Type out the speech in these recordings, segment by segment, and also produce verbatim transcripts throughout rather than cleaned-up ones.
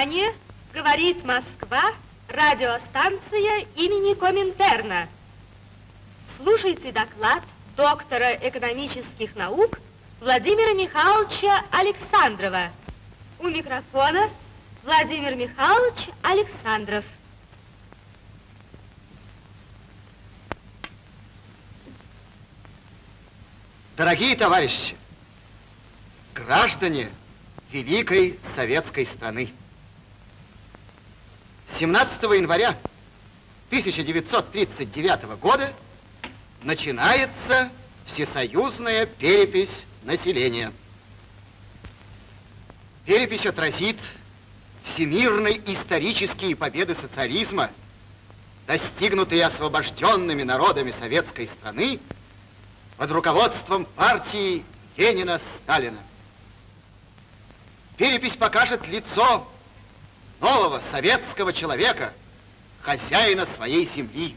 Внимание! Говорит Москва, радиостанция имени Коминтерна. Слушайте доклад доктора экономических наук Владимира Михайловича Александрова. У микрофона Владимир Михайлович Александров. Дорогие товарищи, граждане великой советской страны, семнадцатого января тысяча девятьсот тридцать девятого года начинается всесоюзная перепись населения. Перепись отразит всемирные исторические победы социализма, достигнутые освобожденными народами советской страны под руководством партии Ленина-Сталина. Перепись покажет лицо нового советского человека, хозяина своей земли.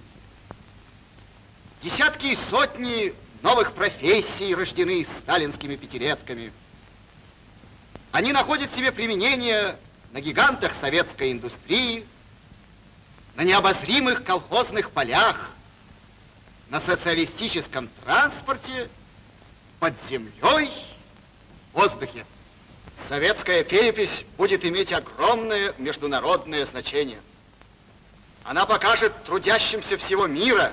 Десятки и сотни новых профессий рождены сталинскими пятилетками. Они находят себе применение на гигантах советской индустрии, на необозримых колхозных полях, на социалистическом транспорте, под землей, в воздухе. Советская перепись будет иметь огромное международное значение. Она покажет трудящимся всего мира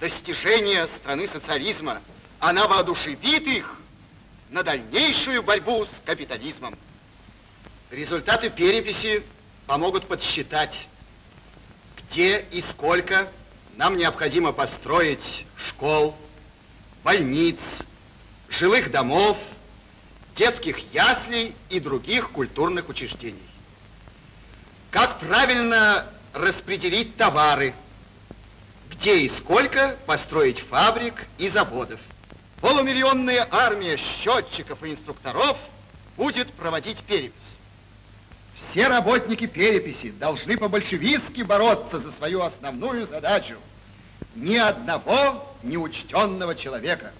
достижения страны социализма. Она воодушевит их на дальнейшую борьбу с капитализмом. Результаты переписи помогут подсчитать, где и сколько нам необходимо построить школ, больниц, жилых домов, детских яслей и других культурных учреждений. Как правильно распределить товары, где и сколько построить фабрик и заводов. Полумиллионная армия счетчиков и инструкторов будет проводить перепись. Все работники переписи должны по-большевистски бороться за свою основную задачу. Ни одного неучтенного человека.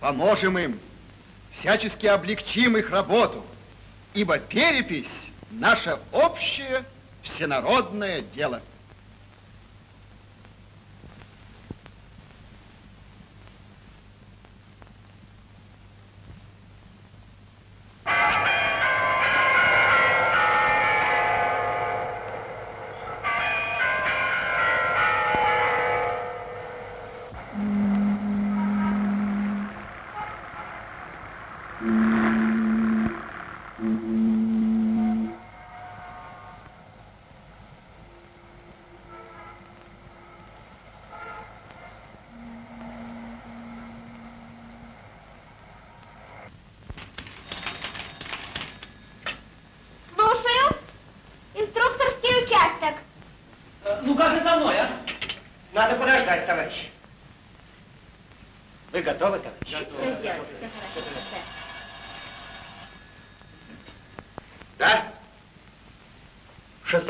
Поможем им, всячески облегчим их работу, ибо перепись – наше общее всенародное дело.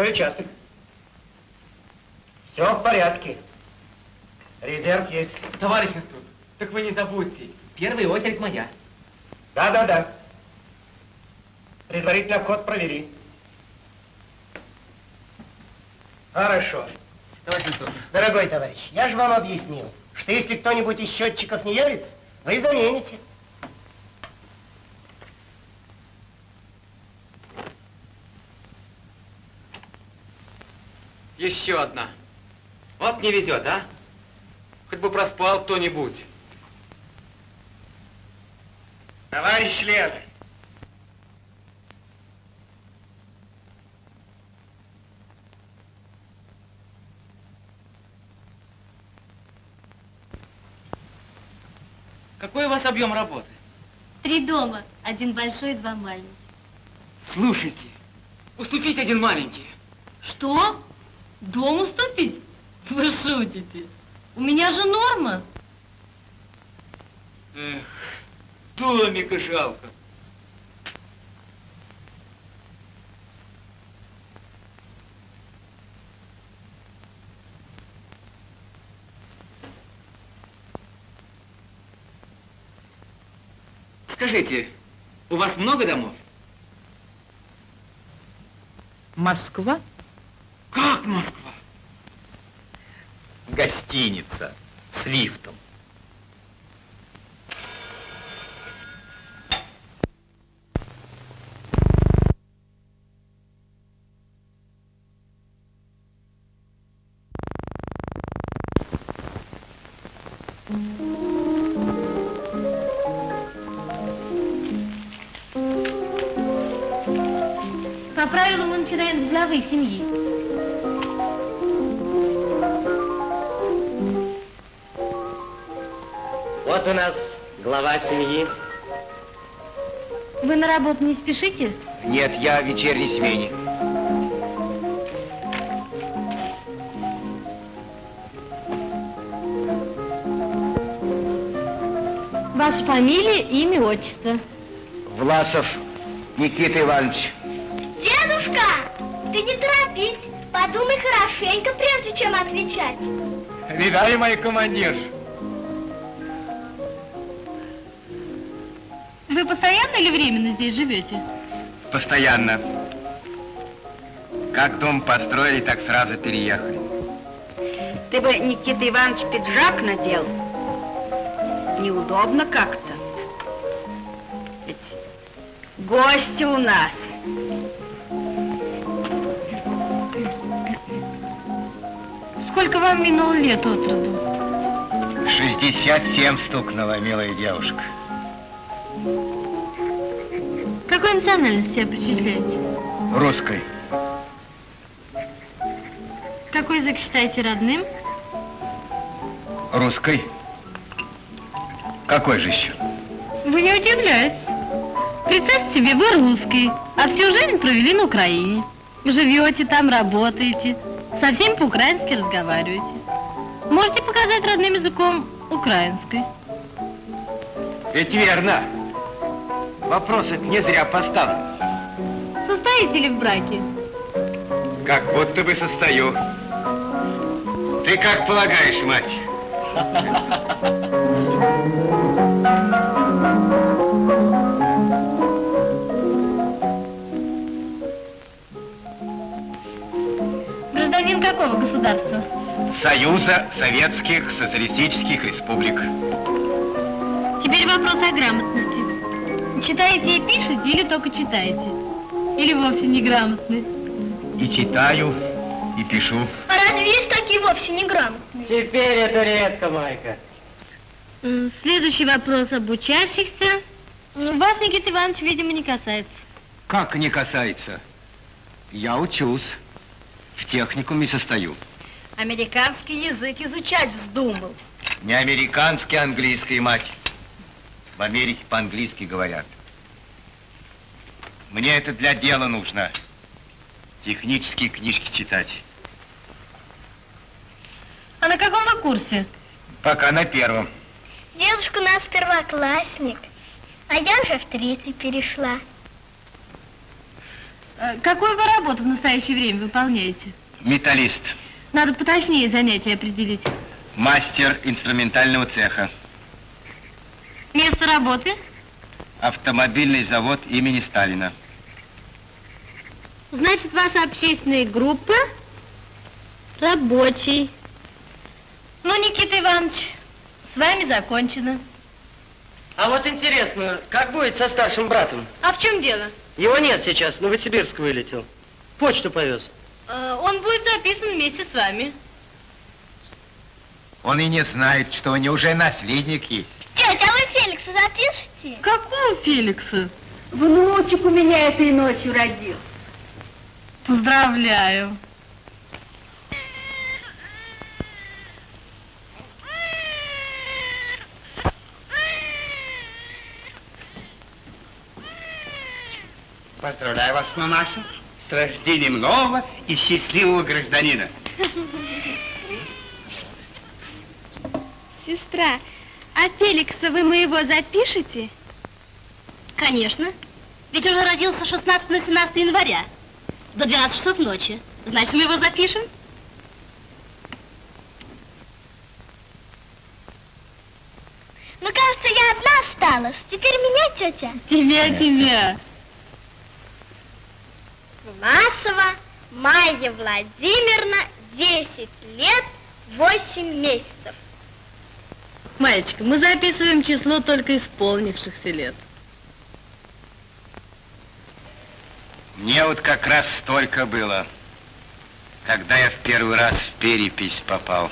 Участок. Все в порядке. Резерв есть. Товарищ инструктор, так вы не забудьте, первая очередь моя. Да, да, да. Предварительно вход провели. Хорошо. Товарищ инструктор. Дорогой товарищ, я же вам объяснил, что если кто-нибудь из счетчиков не явится, вы замените. Еще одна. Вот не везет, а? Хоть бы проспал кто-нибудь. Товарищ член. Какой у вас объем работы? Три дома. Один большой, два маленьких. Слушайте, уступить один маленький. Что? Дом уступить? Вы шутите. У меня же норма. Эх, домика жалко. Скажите, у вас много домов? Москва? Как Москва? Гостиница с лифтом. По правилам мы начинаем с главы семьи. Вот у нас глава семьи. Вы на работу не спешите? Нет, я в вечерней смене. Ваша фамилия, имя, отчество? Власов Никита Иванович. Дедушка, ты не торопись, подумай хорошенько, прежде чем отвечать. Видали, мой командир? Вы постоянно или временно здесь живете? Постоянно. Как дом построили, так сразу переехали. Ты бы, Никита Иванович, пиджак надел. Неудобно как-то. Ведь гости у нас. Сколько вам минуло лет от роду? шестьдесят семь стукнуло, милая девушка. Какой национальности себя причисляете? Русской. Какой язык считаете родным? Русской. Какой же еще? Вы не удивляетесь. Представьте себе, вы русский, а всю жизнь провели на Украине. Живете там, работаете, совсем по-украински разговариваете. Можете показать родным языком украинский. Ведь верно. Вопрос это не зря поставлен. Состоите ли в браке? Как будто бы состою. Ты как полагаешь, мать? Гражданин какого государства? Союза Советских Социалистических Республик. Теперь вопрос о грамотности. Читаете и пишете или только читаете? Или вовсе не грамотны? И читаю, и пишу. А разве есть такие вовсе не грамотные? Теперь это редко, Майка. Следующий вопрос об учащихся. Вас, Никита Иванович, видимо, не касается. Как не касается? Я учусь. В техникуме состою. Американский язык изучать вздумал. Не американский, а английский, мать. В Америке по-английски говорят. Мне это для дела нужно. Технические книжки читать. А на каком вы курсе? Пока на первом. Дедушка у нас первоклассник, а я уже в третий перешла. Какую вы работу в настоящее время выполняете? Металлист. Надо поточнее занятие определить. Мастер инструментального цеха. Место работы? Автомобильный завод имени Сталина. Значит, ваша общественная группа рабочий. Ну, Никита Иванович, с вами закончено. А вот интересно, как будет со старшим братом? А в чем дело? Его нет сейчас, в Новосибирск вылетел. Почту повез. Э, он будет записан вместе с вами. Он и не знает, что у него уже наследник есть. Тетя, а вы Феликса запишите? Какого Феликса? Внучек у меня этой ночью родил. Поздравляю. Поздравляю вас, мамаша, с рождением нового и счастливого гражданина. Сестра, а Феликса вы моего запишете? Конечно. Ведь уже родился шестнадцатого на семнадцатое января. До двенадцати часов ночи. Значит, мы его запишем? Ну, кажется, я одна осталась. Теперь меня, тетя. Тебя, тебя. Власова Майя Владимировна, десять лет, восемь месяцев. Маечка, мы записываем число только исполнившихся лет. Мне вот как раз столько было, когда я в первый раз в перепись попал.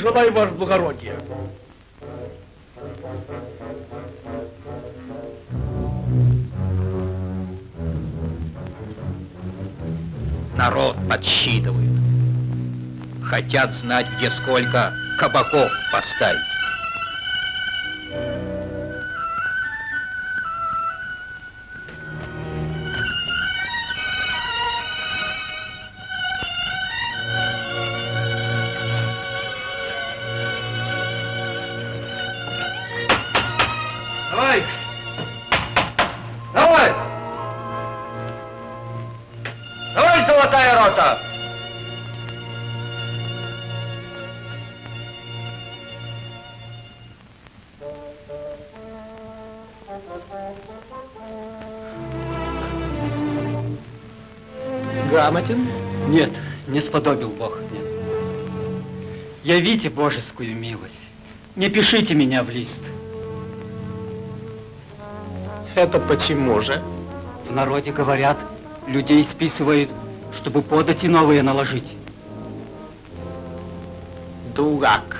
Желаю, ваше благородие. Народ подсчитывает. Хотят знать, где сколько кабаков поставить. Грамотен? Нет, не сподобил Бог, нет. Явите божескую милость, не пишите меня в лист. Это почему же? В народе говорят, людей списывают, чтобы подать и новые наложить. Дурак.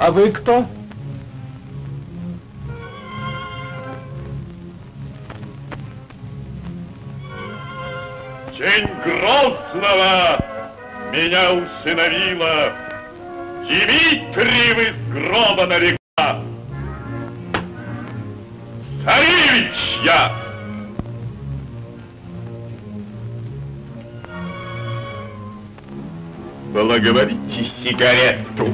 А вы кто? Тень Грозного меня усыновила, Дмитриев из гроба нарекла. Царевич я! Благоволите сигарету.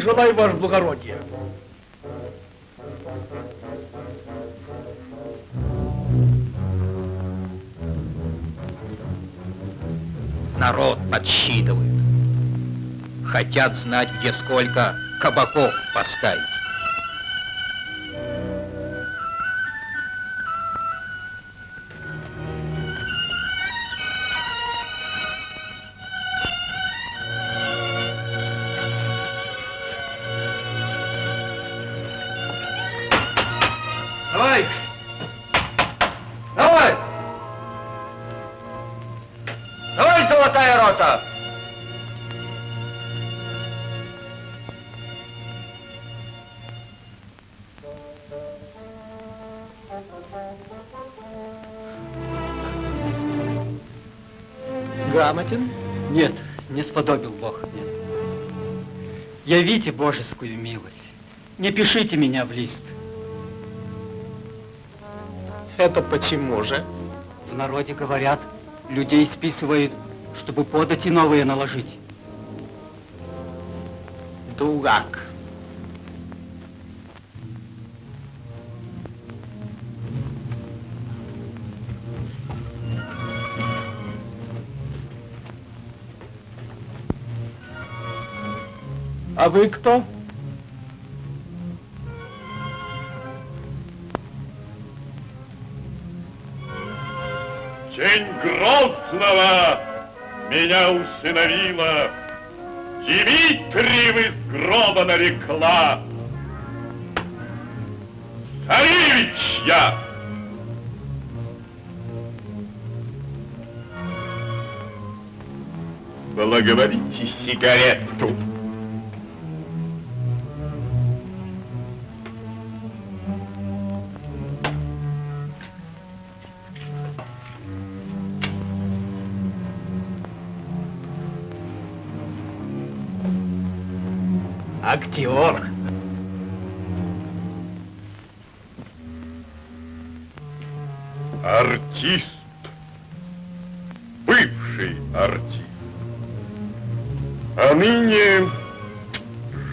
Желаю, ваше благородие. Народ подсчитывает. Хотят знать, где сколько кабаков поставить. Грамотен? Нет, не сподобил Бог, нет. Явите божескую милость, не пишите меня в лист. Это почему же? В народе говорят, людей списывают, чтобы подати новые наложить. Дурак. А вы кто? Тень Грозного меня усыновила, Дмитриев из гроба нарекла. Царевич я! Благоволите сигарету. Актер. Артист. Бывший артист. А ныне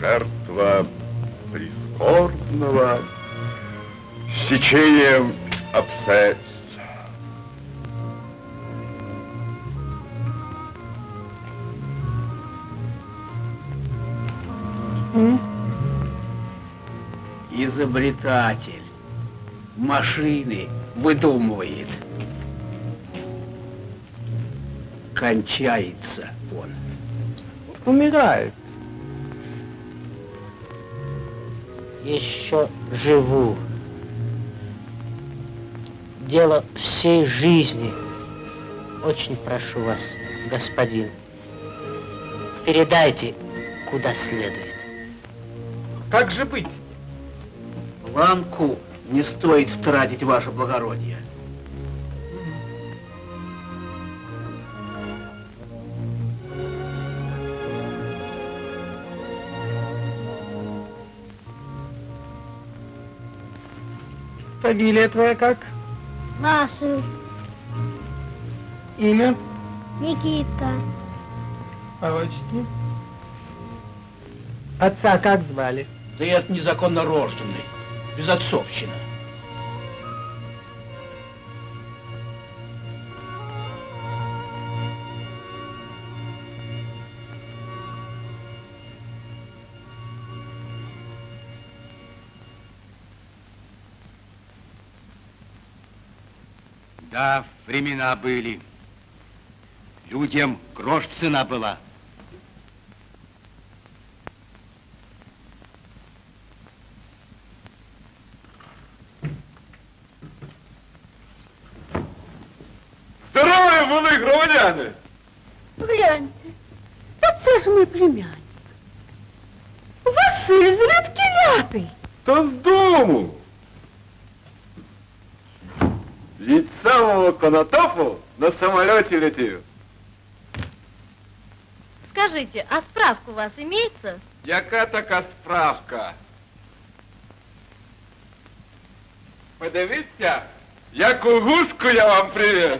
жертва прискорбного сечения обстоятельств. Изобретатель. Машины выдумывает. Кончается он. Умирает. Еще живу. Дело всей жизни. Очень прошу вас, господин, передайте куда следует. Как же быть? Ланку не стоит тратить, ваше благородие. Фамилия твоя как? Власов. Имя? Никита. А отчество? Отца как звали? Да я незаконно рожденный. Безотцовщина. Да, времена были. Людям грош цена была. Гляньте, вот это же мой племянник. Василь Зрядки Лятый. Да с дому. Ведь самого Конотопу на самолете летел. Скажите, а справка у вас имеется? Яка така справка? Подивіться, яку гуску я вам привез.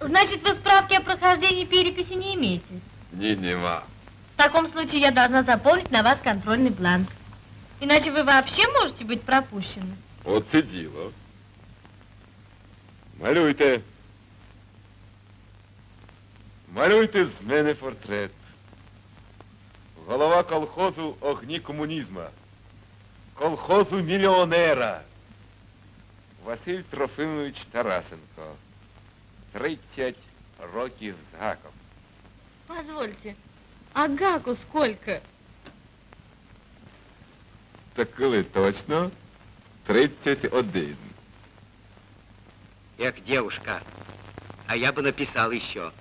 Значит, вы справки о прохождении переписи не имеете? Не, не ма. В таком случае я должна заполнить на вас контрольный бланк. Иначе вы вообще можете быть пропущены. Вот сидела. Малюйте. Малюйте з мене портрет. Голова колхозу огні комунізма. Колхозу мільйонера. Василь Трофимович Тарасенко. тридцать років с гаком. Позвольте, а гаку сколько? Так коли точно? тридцать один. Эх, девушка, а я бы написал еще.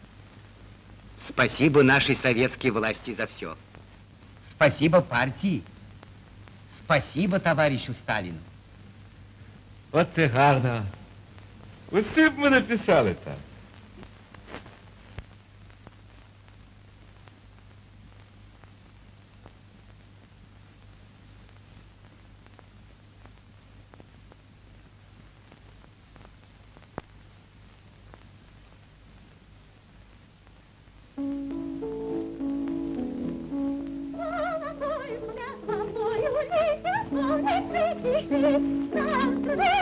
Спасибо нашей советской власти за все. Спасибо партии. Спасибо товарищу Сталину. Вот ты гарно. Усе б ми написали там.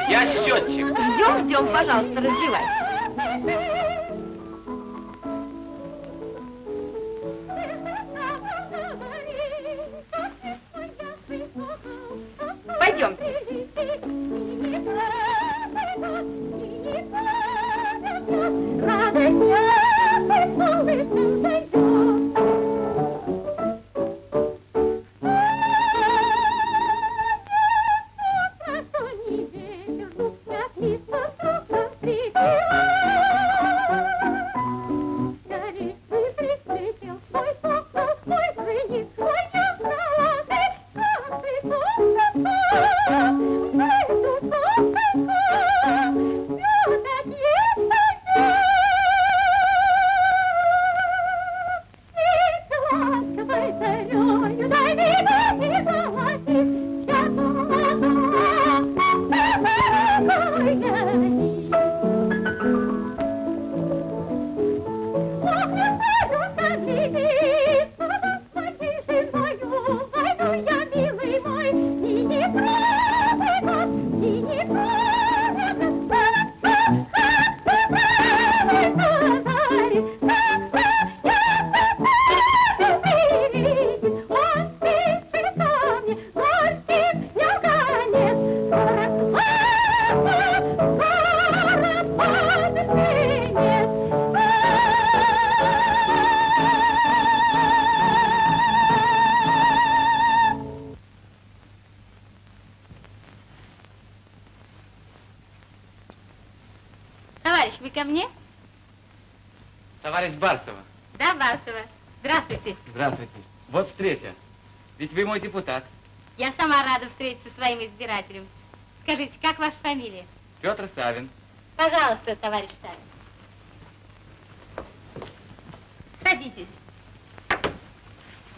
Я счетчик. Ждем, ждем, пожалуйста, раздевайтесь. Пойдемте. Депутат. Я сама рада встретиться со своим избирателем. Скажите, как ваша фамилия? Петр Савин. Пожалуйста, товарищ Савин. Садитесь.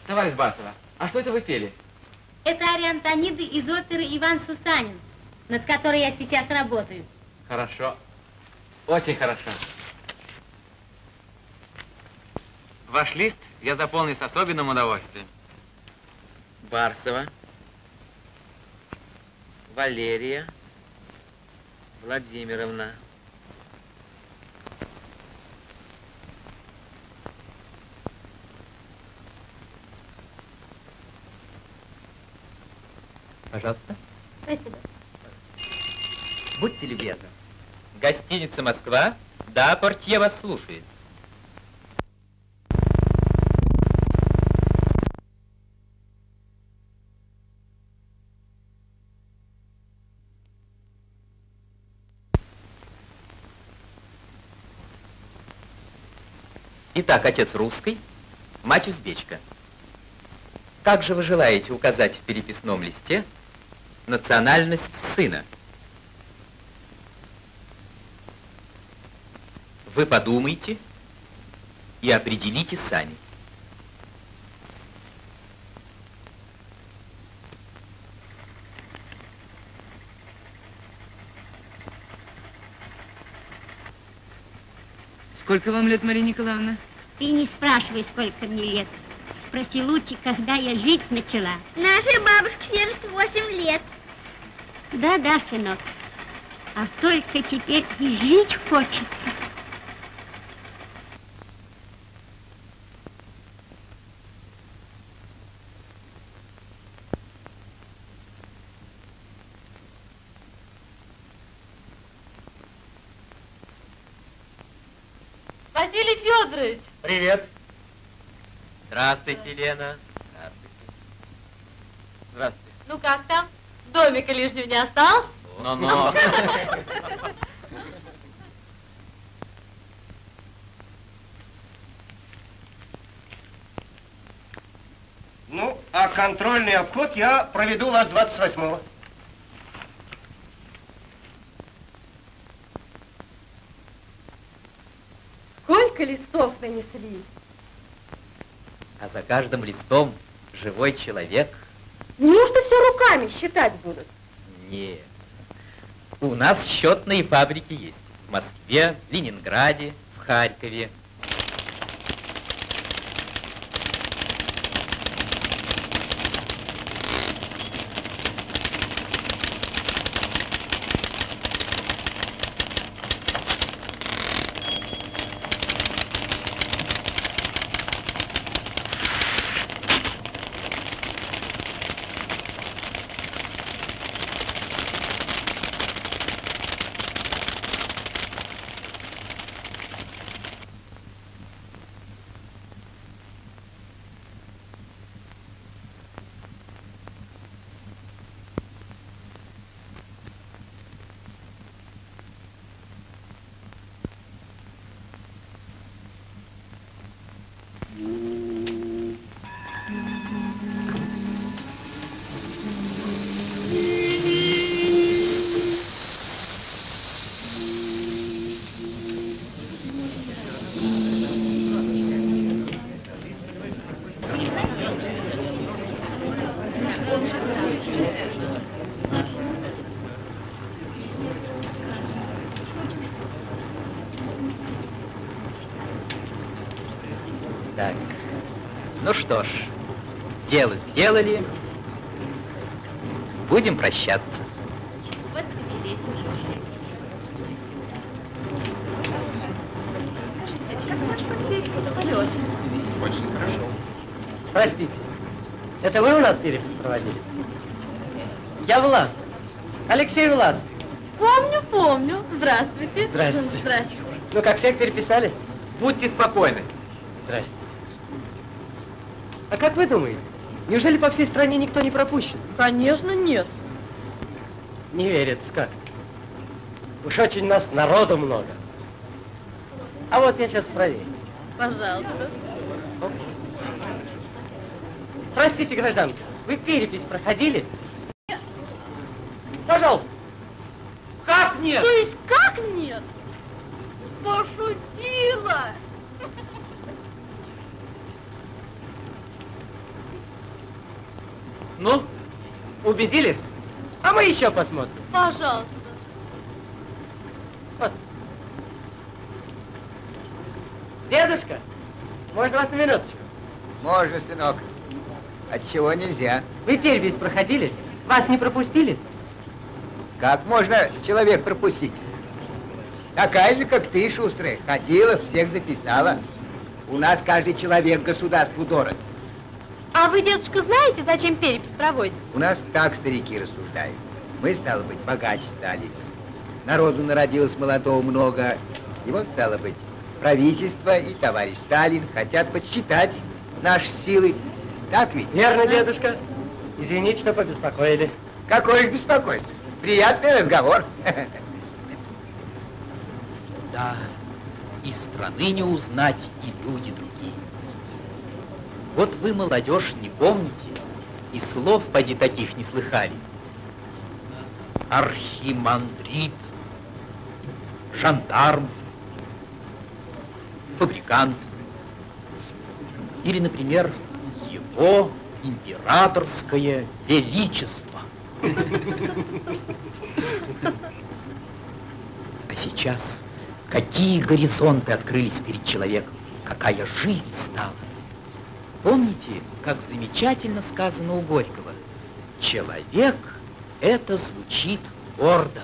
Товарищ Барсова, а что это вы пели? Это ария Антониды из оперы «Иван Сусанин», над которой я сейчас работаю. Хорошо. Очень хорошо. Ваш лист я заполню с особенным удовольствием. Барсова, Валерия Владимировна. Пожалуйста. Спасибо. Будьте любезны. Гостиница Москва. Да, портье вас слушает. Итак, отец русский, мать узбечка. Как же вы желаете указать в переписном листе национальность сына? Вы подумайте и определите сами. Сколько вам лет, Мария Николаевна? Ты не спрашивай, сколько мне лет. Спроси лучше, когда я жить начала. Нашей бабушке семьдесят восемь лет. Да-да, сынок. А только теперь и жить хочется. Василий Федорович! Привет! Здравствуйте, Елена. Здравствуйте. Здравствуйте. Ну как там? Домика лишнего не осталось? Но-но. Ну, а контрольный обход я проведу вас двадцать восьмого. Сколько листов нанесли? А за каждым листом живой человек. Неужто все руками считать будут? Нет. У нас счетные фабрики есть. В Москве, в Ленинграде, в Харькове. Так. Ну что ж, дело сделали. Будем прощаться. Вот тебе лестница. Скажите, как ваш последний полет? Очень хорошо. Простите, это вы у нас перепись проводили? Я Влас. Алексей Влас. Помню, помню. Здравствуйте. Здравствуйте. Здравствуйте. Ну, как всех переписали? Будьте спокойны. Здрасте. А как вы думаете, неужели по всей стране никто не пропущен? Конечно, нет. Не верится как. Уж очень нас народу много. А вот я сейчас проверю. Пожалуйста. Оп. Простите, гражданка, вы перепись проходили? Нет. Пожалуйста. Как нет? То есть как нет? Пошутила! Ну, убедились? А мы еще посмотрим. Пожалуйста. Вот. Дедушка, можно вас на минуточку? Можно, сынок. Отчего нельзя? Вы перепись проходили? Вас не пропустили? Как можно человек пропустить? Такая же, как ты, шустрая, ходила, всех записала. У нас каждый человек государству дорог. А вы, дедушка, знаете, зачем перепись проводит? У нас так старики рассуждают. Мы, стало быть, богаче стали. Народу народилось молодого много. И вот, стало быть, правительство и товарищ Сталин хотят подсчитать наши силы. Так ведь? Верно, дедушка. Извините, что побеспокоили. Какое их беспокойство? Приятный разговор. Да, и страны не узнать, и люди другие. Вот вы, молодежь, не помните, и слов, поди, таких не слыхали. Архимандрит, жандарм, фабрикант. Или, например, его императорское величество. А сейчас... Какие горизонты открылись перед человеком, какая жизнь стала. Помните, как замечательно сказано у Горького? Человек — это звучит гордо.